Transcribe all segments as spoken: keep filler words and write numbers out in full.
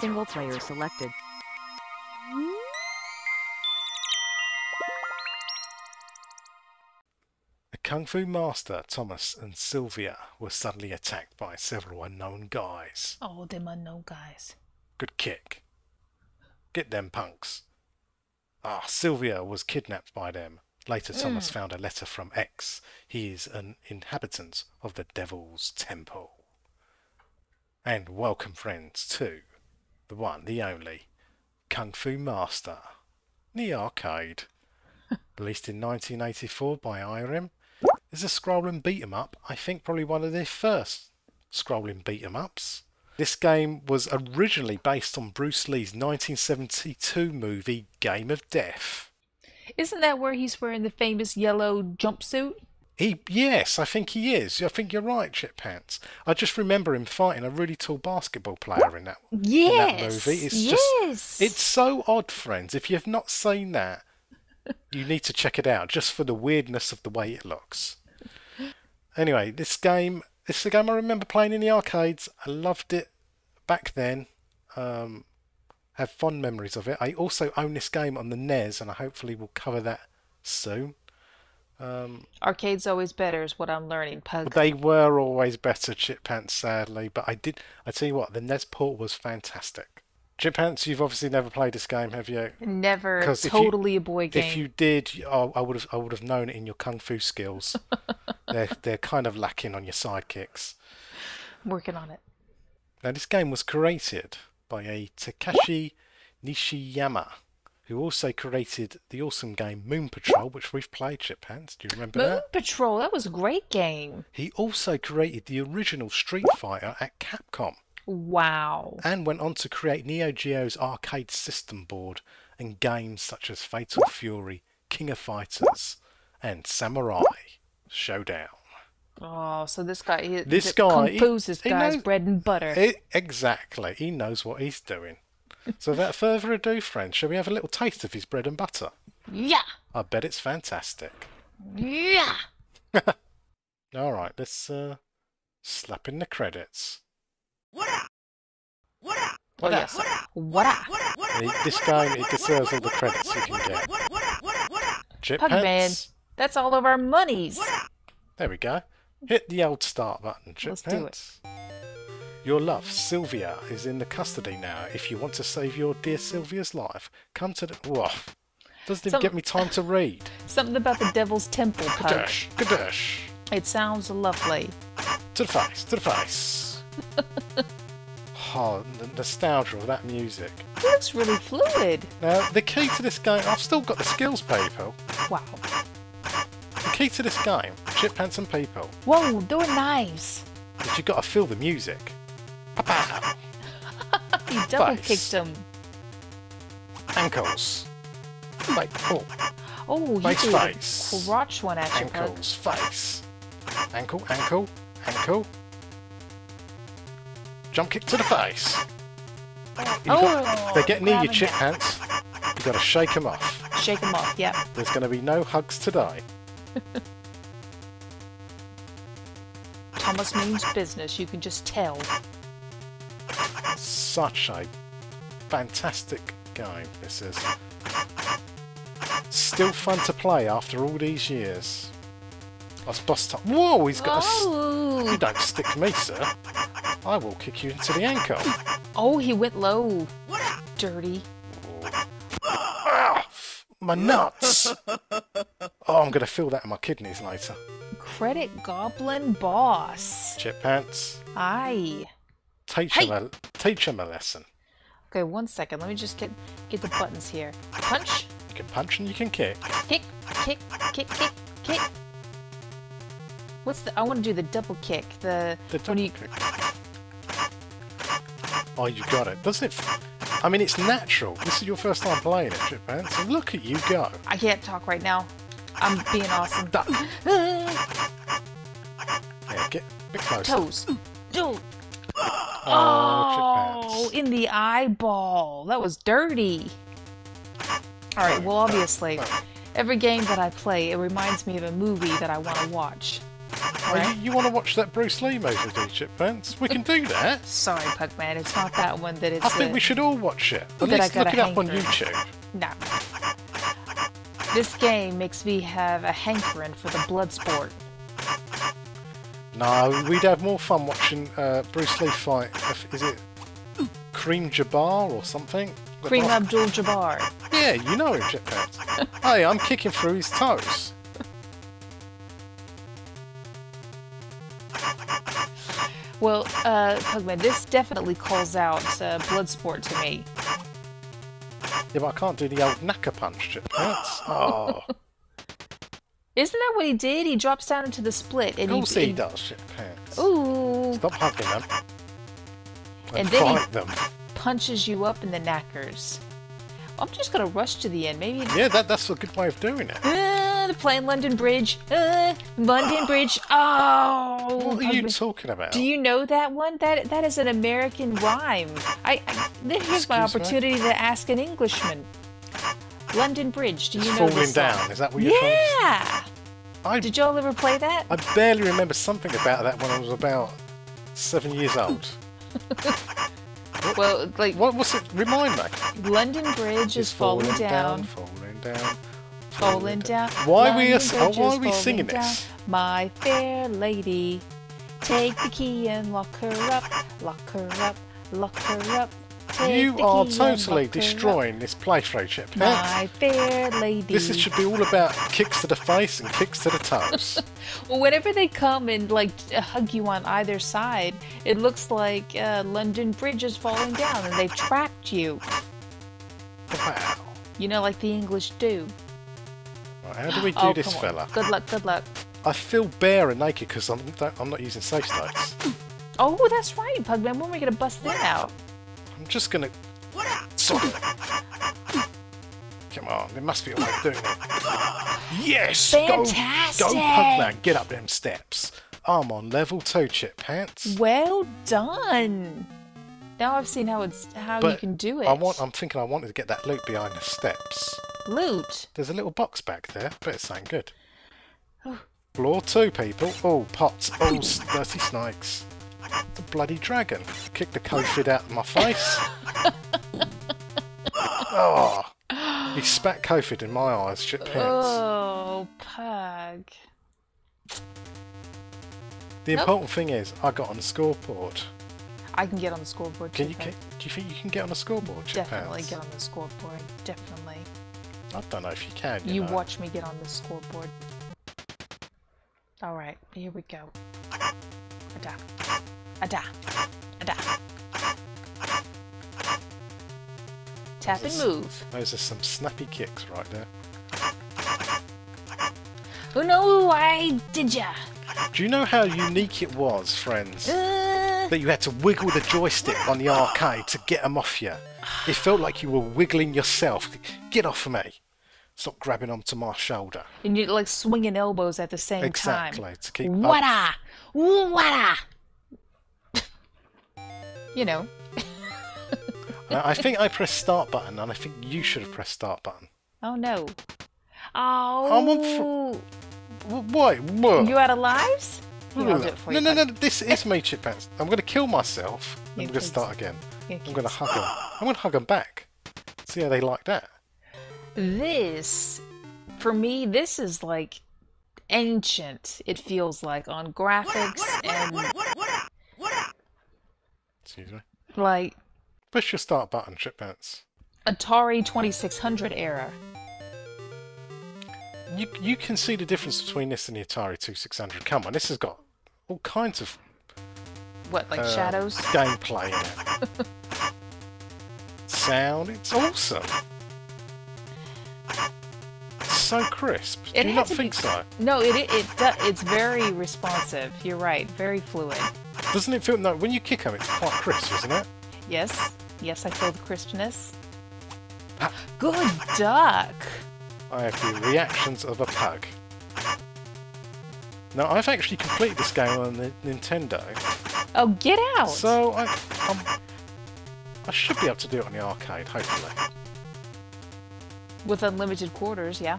Single player selected. The Kung Fu Master, Thomas, and Sylvia were suddenly attacked by several unknown guys. Oh, them unknown guys. Good kick. Get them punks. Ah, Sylvia was kidnapped by them. Later, mm. Thomas found a letter from X. He is an inhabitant of the Devil's Temple. And welcome, friends, to the one, the only, Kung Fu Master, the arcade. Released in nineteen eighty-four by Irem. It's a scrolling beat-em-up. I think probably one of their first scrolling beat-em-ups. This game was originally based on Bruce Lee's nineteen seventy-two movie, Game of Death. Isn't that where he's wearing the famous yellow jumpsuit? He, yes, I think he is. I think you're right, Chip Pants. I just remember him fighting a really tall basketball player in that, yes, in that movie. It's yes. just, it's so odd, friends. If you've not seen that, you need to check it out just for the weirdness of the way it looks. Anyway, this game, this is a game I remember playing in the arcades. I loved it back then. Um, have fond memories of it. I also own this game on the N E S, and I hopefully will cover that soon. Um, Arcade's always better is what I'm learning, Pug. They were always better, Chip Pants, sadly, but I did, I tell you what, the N E S port was fantastic. Chip Pants, you've obviously never played this game, have you? Never. Totally you, a boy game. If you did, oh, I would have I would have known it in your kung fu skills. they're, they're kind of lacking on your sidekicks. I'm working on it. Now, this game was created by a Takashi Nishiyama, who also created the awesome game Moon Patrol, which we've played, Chip Pants. Do you remember Moon that? Moon Patrol, that was a great game. He also created the original Street Fighter at Capcom. Wow. And went on to create Neo Geo's arcade system board and games such as Fatal Fury, King of Fighters, and Samurai Showdown. Oh, so this guy, he, this guy, Kung Fu's this guy's bread and butter. It, exactly. He knows what he's doing. So without further ado, friends, shall we have a little taste of his bread and butter? Yeah. I bet it's fantastic. Yeah. All right, let's uh, slap in the credits. What up? What up? What up? What up? What up? This game, it deserves all the credits you can get. Chip Pug Pants. Man, that's all of our monies. There we go. Hit the old start button, Chip Let's Pants. Do it. Your love, Sylvia, is in the custody now. If you want to save your dear Sylvia's life, come to the... Whoa. Doesn't even Some... get me time to read. Something about the Devil's Temple, Pug. Kadosh, kadosh. It sounds lovely. To the face, to the face. Oh, the nostalgia of that music. It looks really fluid. Now, the key to this game... I've still got the skills, people. Wow. The key to this game, Chip Pants and people. Whoa, they're knives. But you've got to feel the music. You double kicked him. Ankles. Like pull. Oh, face, you face. Crotch one at ankles, you, face. Ankle, ankle, ankle. Jump kick to the face. Oh. Got, if they get near your Chip Pants, you've got to shake them off. Shake them off, yeah. There's going to be no hugs today. Thomas means business, you can just tell. Such a fantastic game, this is. Still fun to play after all these years. That's boss time. Whoa, he's got oh. a... You don't stick me, sir. I will kick you into the ankle. Oh, he went low. Dirty. Oh. Ow, my nuts! Oh, I'm going to feel that in my kidneys later. Credit Goblin Boss. Chip Pants. Aye. Teach him, a, teach him a lesson. Okay, one second. Let me just get get the buttons here. Punch. You can punch and you can kick. Kick, kick, kick, kick, kick. What's the? I want to do the double kick. The. The double you, kick. Oh, you got it. Doesn't it? I mean, it's natural. This is your first time playing it, Chip Pants. So look at you go. I can't talk right now. I'm being awesome. Duck. Yeah, get a bit closer. Toes. Dude. Oh, oh in the eyeball. That was dirty. Alright, well, obviously, every game that I play, it reminds me of a movie that I want to watch. Pugman. You, you want to watch that Bruce Lee movie, do you, Chippants? We can do that. Sorry, Pugman, it's not that one that it's... I think we should all watch it. At least look it up on YouTube. No. This game makes me have a hankering for the blood sport. No, we'd have more fun watching uh, Bruce Lee fight. Is it Kareem Jabbar or something? Kareem Abdul-Jabbar. Yeah, you know him, Chippants. Hey, I'm kicking through his toes. Well, uh, Pugman, this definitely calls out uh, Bloodsport to me. Yeah, but I can't do the old knacker punch, Chipmats. Oh. Isn't that what he did? He drops down into the split. And of course he, he does, Chipmats. Ooh. Stop hugging them. And, and then fight he them. punches you up in the knackers. I'm just going to rush to the end. Maybe. Yeah, that, that's a good way of doing it. Uh, the plain London Bridge. Uh, London Bridge. Oh. What are you talking about? Do you know that one? That That is an American rhyme. I, I Here's Excuse my opportunity me? to ask an Englishman. London Bridge. Do you it's know falling this down. Song? Is that what you're yeah. trying to... Did y'all ever play that? I barely remember something about that when I was about seven years old. Well, like... What was it? Remind me. London Bridge is falling, falling down, down. Falling down. Falling down. Why are we, oh, why are we singing down. this? My fair lady, take the key and lock her up. Lock her up. Lock her up. Take you are totally destroying this playthrough, Chip. My fair lady. This is, should be all about kicks to the face and kicks to the toes. Well, whenever they come and like hug you on either side, it looks like uh, London Bridge is falling down and they've trapped you. Wow. You know, like the English do. Right, how do we do oh, this, fella? Good luck, good luck. I feel bare and naked because I'm, I'm not using safe states. Oh, that's right, Pugman. When are we going to bust that out? I'm just gonna. Come on, there must be a way of doing it. Yes! Fantastic! Go, go Pugman, get up them steps. I'm on level two, Chipmats. Well done. Now I've seen how it's how but you can do it. I want. I'm thinking I wanted to get that loot behind the steps. Loot. There's a little box back there, but it sounds good. Oh. Floor two, people. Oh, pots. Oh, dirty snakes. The bloody dragon. Kick the COVID out of my face. Oh, he spat COVID in my eyes, Chipmats. Oh, Pug. The important oh. thing is, I got on the scoreboard. I can get on the scoreboard, can you get, Do you think you can get on the scoreboard, Chipmats? Definitely get on the scoreboard, definitely. I don't know if you can. You, you know. watch me get on the scoreboard. Alright, here we go. Ada. Ada. Ada. Tap and move. Those are some snappy kicks right there. Oh no, I did ya! Do you know how unique it was, friends? Uh... That you had to wiggle the joystick on the arcade to get them off you. It felt like you were wiggling yourself. Get off of me. Stop grabbing onto my shoulder. And you're like swinging elbows at the same exactly, time. Exactly. To keep Wada! Wada! You know. I think I pressed start button, and I think you should have pressed start button. Oh no! Oh. I'm on. Wait, what? You out of lives? Here, I'll do it for no, you, no, no, no! This is me, Chipmats. I'm going to kill myself. Yeah, I'm going to start again. Yeah, I'm going to hug them. I'm going to hug them back. See how they like that. This, for me, this is like ancient. It feels like on graphics and excuse me. Like push your start button, Chipmats. Atari twenty-six hundred era. You you can see the difference between this and the Atari twenty-six hundred. Come on, this has got all kinds of what like uh, shadows gameplay in it. Sound. It's awesome. So crisp. It Do you not think be... so? No, it it, it do, it's very responsive. You're right, very fluid. Doesn't it feel no? When you kick them, it's quite crisp, isn't it? Yes, yes, I feel the crispness. Ah. Good duck. I have the reactions of a pug. Now I've actually completed this game on the Nintendo. Oh, get out! So I I'm, I should be able to do it on the arcade, hopefully. With unlimited quarters, yeah.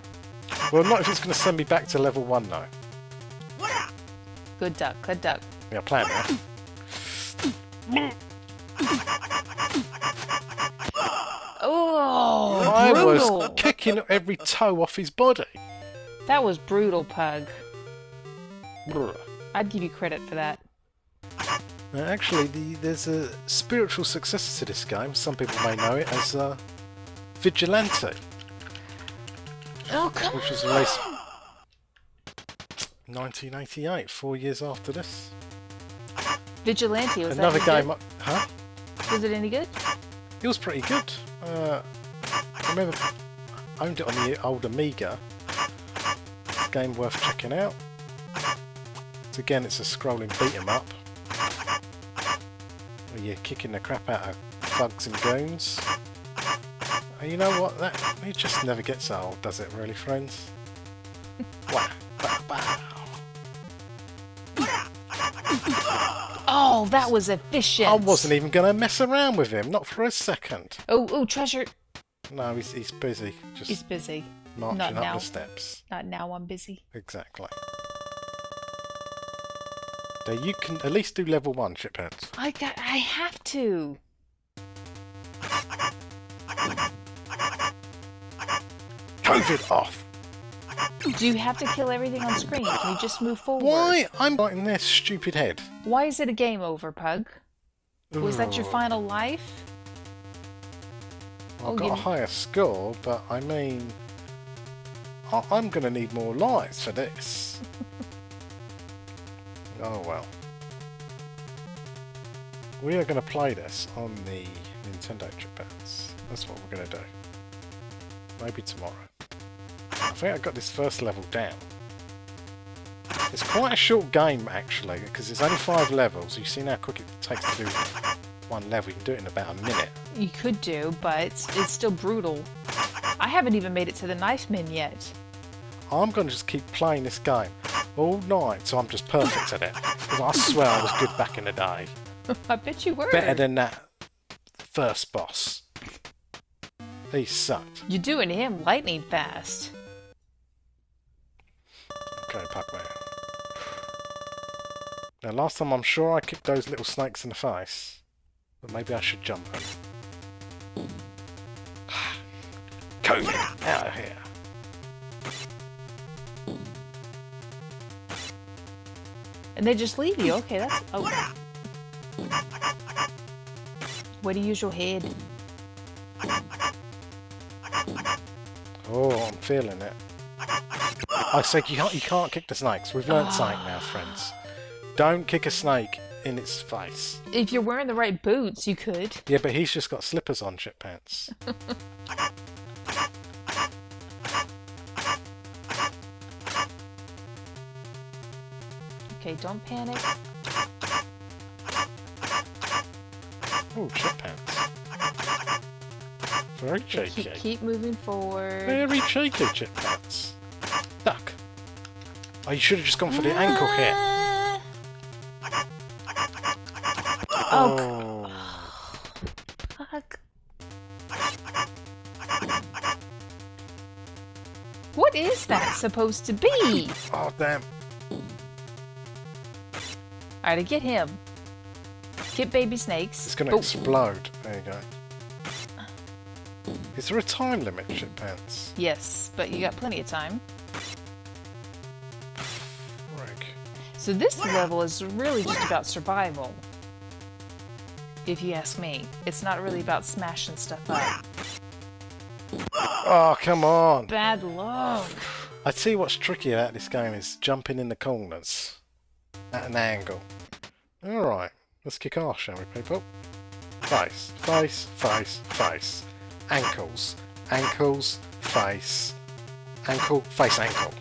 Well, not if it's going to send me back to level one, though. Good duck, good duck. We are playing, man. Oh, I brutal. was kicking every toe off his body. That was brutal, Pug. Bruh. I'd give you credit for that. Now, actually, the, there's a spiritual successor to this game. Some people may know it as uh, Vigilante, oh, come which was released nineteen eighty-eight, four years after this. Vigilante was another that any game. Good? Huh? Was it any good? It was pretty good. Uh, I remember I owned it on the old Amiga. Game worth checking out. It's, again, it's a scrolling beat 'em up. You're kicking the crap out of thugs and goons. And you know what? That it just never gets old, does it? Really, friends? Wow! Wow! Wow! Oh, that was efficient. I wasn't even going to mess around with him, not for a second. Oh, oh, treasure! No, he's he's busy. Just he's busy. Marching not up now. the steps. Not now. I'm busy. Exactly. Now you can at least do level one, shipheads. I got. I have to. COVID off. Do you have to kill everything on screen? Can you just move forward? Why? I'm not in this stupid head. Why is it a game over, Pug? Ooh. Was that your final life? I oh, got you... a higher score, but I mean, I I'm going to need more lives for this. Oh well. We are going to play this on the Nintendo Japans. That's what we're going to do. Maybe tomorrow. I think I got this first level down. It's quite a short game actually, because there's only five levels. You've seen how quick it takes to do one level. You can do it in about a minute. You could do, but it's, it's still brutal. I haven't even made it to the knife men yet. I'm going to just keep playing this game all night, so I'm just perfect at it. Because I swear I was good back in the day. I bet you were. Better than that first boss. He sucked. You're doing him lightning fast. Okay, Pac-Man. Now, last time I'm sure I kicked those little snakes in the face. But maybe I should jump them. COVID, out of here. And they just leave you. Okay, that's... Oh. Where do you use your head? Oh, I'm feeling it. I said you can't, you can't kick the snakes. We've learned oh. something now, friends. Don't kick a snake in its face. If you're wearing the right boots, you could. Yeah, but he's just got slippers on, shit pants. Okay, don't panic. Oh, chip pants. Very cheeky. Keep, keep moving forward. Very cheeky, chip pants. Duck. Oh, you should have just gone for the ah. ankle here. Oh. oh. Fuck. What is that supposed to be? Oh, damn. Alright, I get him. Get baby snakes. It's going to oh. explode. There you go. Is there a time limit, shitpants? Yes, but you got plenty of time. Frick. So this level is really just about survival. If you ask me. It's not really about smashing stuff up. Oh, come on. Bad luck. I tell you what's tricky about this game is jumping in the corners. At an angle. Alright, let's kick off, shall we, people? Face, face, face, face. Ankles, ankles, face. Ankle, face, ankle.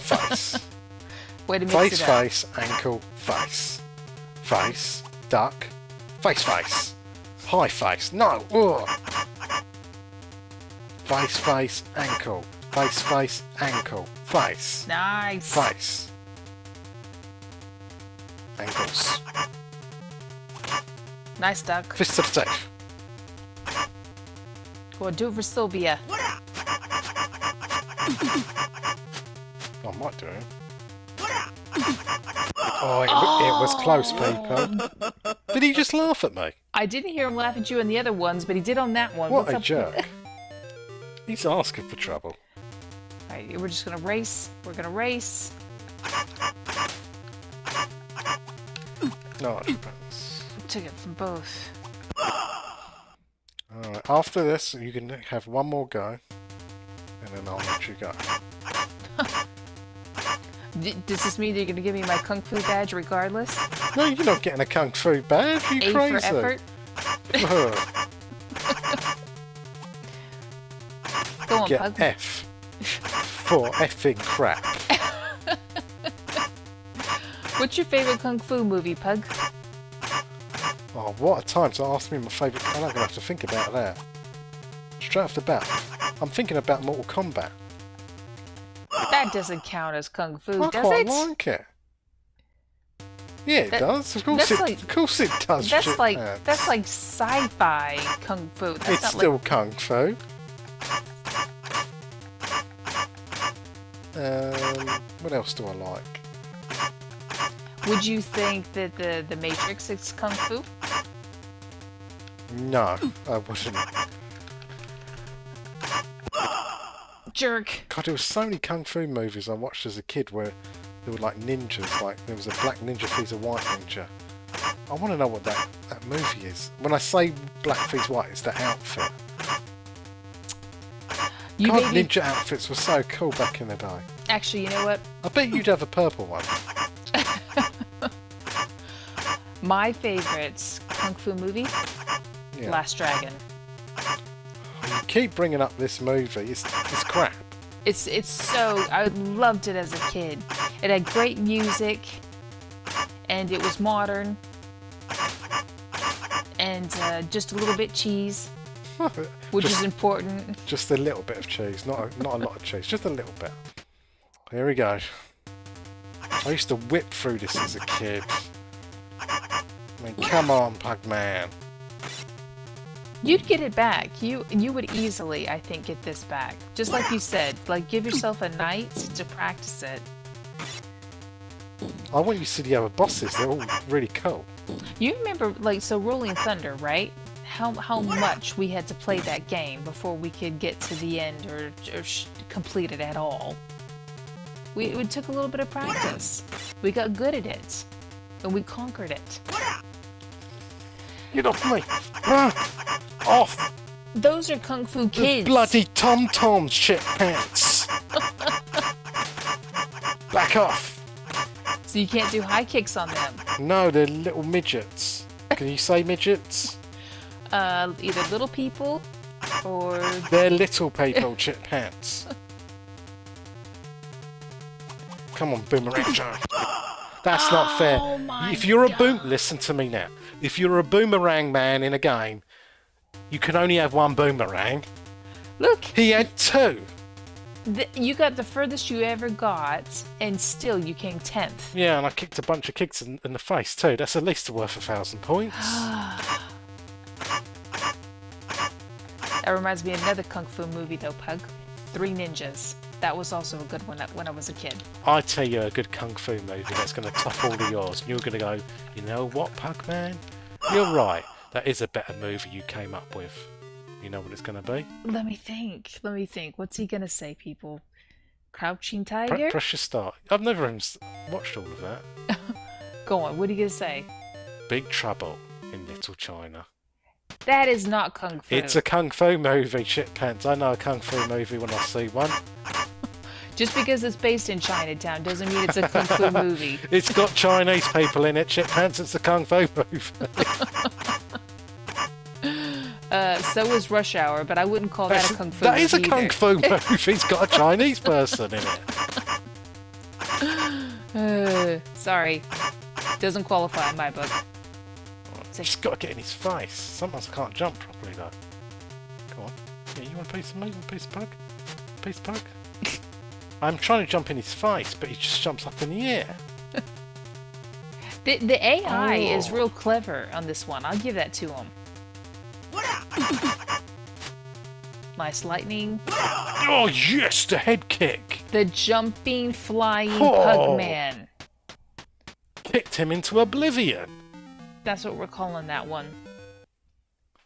Face. Way to mix it up. Face, face, ankle, face. Face, duck, face, face. High face, no! Ugh. Face, face, ankle. Face, face, ankle. Face. Nice. Face. Ankles. Nice duck. Fist of safe. Go on, do it for Sylvia. I might do it. Oh, it, oh. it was close, people. Did he just laugh at me? I didn't hear him laugh at you on the other ones, but he did on that one. What What's a jerk. He's asking for trouble. All right, we're just going to race. We're going to race. No, I took it from both. All right, after this, you can have one more go, and then I'll let you go. Does this mean that you're going to give me my Kung Fu badge regardless? No, you're not getting a Kung Fu badge. Are you crazy? A for effort. Go on, Get pug. F for effing crap. What's your favourite Kung Fu movie, Pug? Oh, what a time to ask me my favourite. I'm not going to have to think about that. Straight off the bat, I'm thinking about Mortal Kombat. That doesn't count as Kung Fu, I does quite it? I like it. Yeah, it that, does. Of course it, like, of course it does. That's like, that's like sci-fi Kung Fu. That's it's not still like... Kung Fu. Um, what else do I like? Would you think that the, the Matrix is Kung Fu? No, I wouldn't. Jerk. God, there were so many Kung Fu movies I watched as a kid where there were like ninjas, like there was a black ninja feeds a white ninja. I want to know what that, that movie is. When I say black feeds white, it's that outfit. You God, maybe... ninja outfits were so cool back in the day. Actually, you know what? I bet you'd have a purple one. My favorite Kung Fu movie? Yeah. Last Dragon. You keep bringing up this movie. It's, it's crap. It's it's so... I loved it as a kid. It had great music, and it was modern, and uh, just a little bit cheese, which just, is important. Just a little bit of cheese. Not a, not a lot of cheese. Just a little bit. Here we go. I used to whip through this as a kid. I mean, come on, Pac-Man. You'd get it back. You you would easily, I think, get this back. Just like you said, like give yourself a night to practice it. I want you to see the other bosses. They're all really cool. You remember, like, so Rolling Thunder, right? How how much we had to play that game before we could get to the end or, or complete it at all. We it took a little bit of practice. We got good at it, and we conquered it. Get off me! Ah, off! Those are Kung Fu kids. The bloody tom-tom shit pants. Back off! So you can't do high kicks on them? No, they're little midgets. Can you say midgets? Uh, either little people or... They're little people shit pants. Come on, Boomerang Joe. That's oh, not fair. If you're a boom, God. Listen to me now. If you're a boomerang man in a game, you can only have one boomerang. Look, he had two. The, you got the furthest you ever got, and still you came tenth. Yeah, and I kicked a bunch of kicks in, in the face too. That's at least worth a thousand points. That reminds me of another Kung Fu movie though, Pug. Three Ninjas. That was also a good one when I was a kid. I tell you a good Kung Fu movie that's going to top all of yours. And you're going to go, you know what, Pac-Man? You're right. That is a better movie you came up with. You know what it's going to be? Let me think. Let me think. What's he going to say, people? Crouching Tiger? Pre precious Star. I've never even watched all of that. Go on. What are you going to say? Big Trouble in Little China. That is not Kung Fu. It's a Kung Fu movie, shit pants. I know a Kung Fu movie when I see one. Just because it's based in Chinatown doesn't mean it's a Kung Fu movie. It's got Chinese people in it, shit pants. It's a Kung Fu movie. uh, so is Rush Hour, but I wouldn't call That's, that a Kung Fu that movie. That is a either. Kung Fu movie. It's got a Chinese person in it. Uh, sorry. Doesn't qualify in my book. It's just got to get in his face. Sometimes I can't jump properly, though. Come on. Yeah, you want a piece of me? You want a piece of Pug? Piece of Pug? I'm trying to jump in his face, but he just jumps up in the air. the, the A I oh. is real clever on this one. I'll give that to him. Nice lightning. Oh, yes! The head kick! The jumping, flying oh. Pugman. picked him into oblivion. That's what we're calling that one.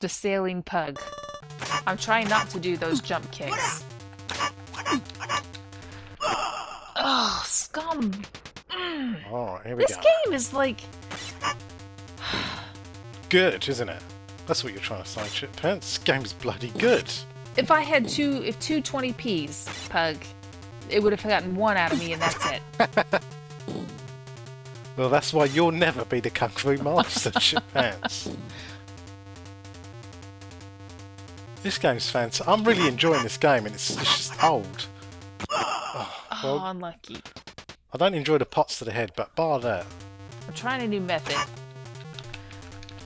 The sailing pug. I'm trying not to do those jump kicks. Ugh, scum. Mm. Oh, here we this go. This game is like... good, isn't it? That's what you're trying to say, Chip Pants. This game's bloody good. If I had two, if two twenty Ps, Pug, it would have gotten one out of me and that's it. Well, that's why you'll never be the Kung Fu Master, Chip Pants. This game's fancy. I'm really enjoying this game and it's, it's just old. Oh, well, oh, unlucky. I don't enjoy the pots to the head, but bar that. I'm trying a new method.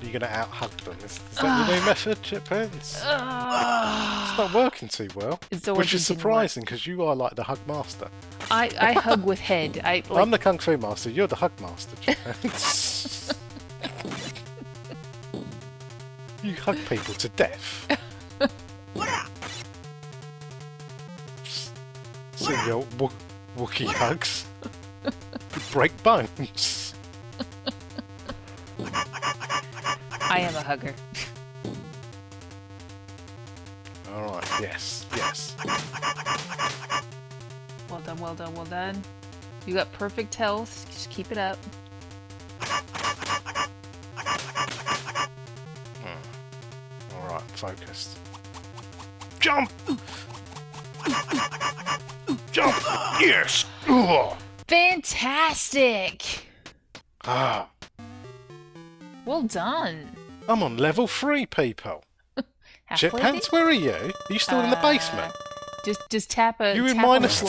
You're going to out-hug them. Is, is that uh, your new method, Chip Pants? Uh, it's not working too well, which is surprising because you are like the hug master. I, I hug with head. I, like... I'm the Kung Fu Master. You're the hug master, Chip Pants. You hug people to death. See your wo Wookiee hugs. You break bones. I am a hugger. Alright, yes, yes. Well done, well done, well done. You got perfect health, just keep it up. Hmm. Alright, focused. Jump! Jump! Yes! Fantastic! Ah. Well done. I'm on level three, people. Chip Pants, where are you? Are you still uh, in the basement? Just, just tap a. You in minus two?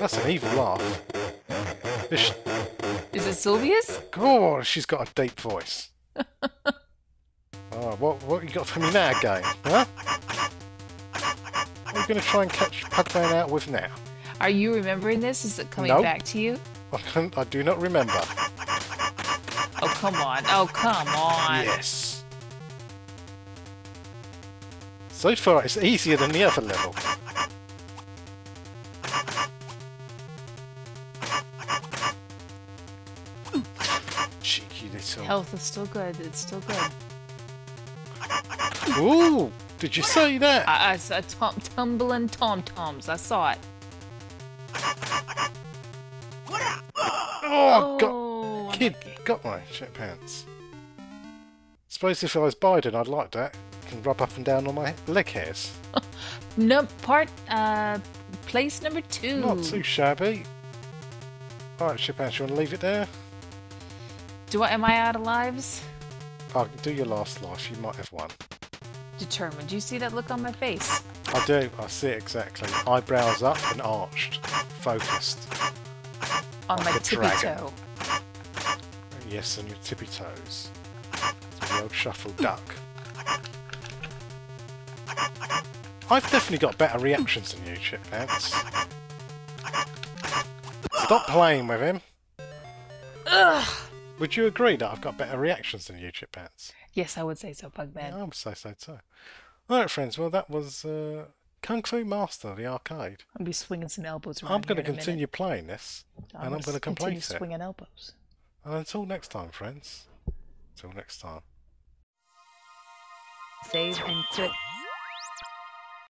That's an evil laugh. Is, Is it Sylvia's? God, she's got a deep voice. Oh, what, what you got for me now, game? Huh? What are you going to try and catch Pugman out with now? Are you remembering this? Is it coming nope. back to you? I, I do not remember. Oh, come on. Oh, come on. Yes. So far, it's easier than the other level. Cheeky little... health is still good. It's still good. Ooh! Did you see that? I, I saw tom tumbling tom-toms. I saw it. Oh, God. Kid got my Chip Pants. Suppose if I was Biden, I'd like that. I can rub up and down on my leg hairs. No part, uh, place number two. Not too shabby. All right, Chip Pants, you want to leave it there? Do I? Am I out of lives? Oh, do your last life. You might have one. Determined. Do you see that look on my face? I do. I see it exactly. Eyebrows up and arched, focused. On like my tippy toe. Yes, on your tippy toes. The old shuffle duck. I've definitely got better reactions than you, Chip Pants. Stop playing with him. Ugh. Would you agree that I've got better reactions than you, Chip Pants? Yes, I would say so, Pugman. Yeah, I would say so too. Alright, friends, well, that was uh, Kung Fu Master, the arcade. I'll be swinging some elbows around. I'm going to continue playing this, and I'm going to complete it. Swinging elbows. And until next time, friends. Until next time. Save and quit.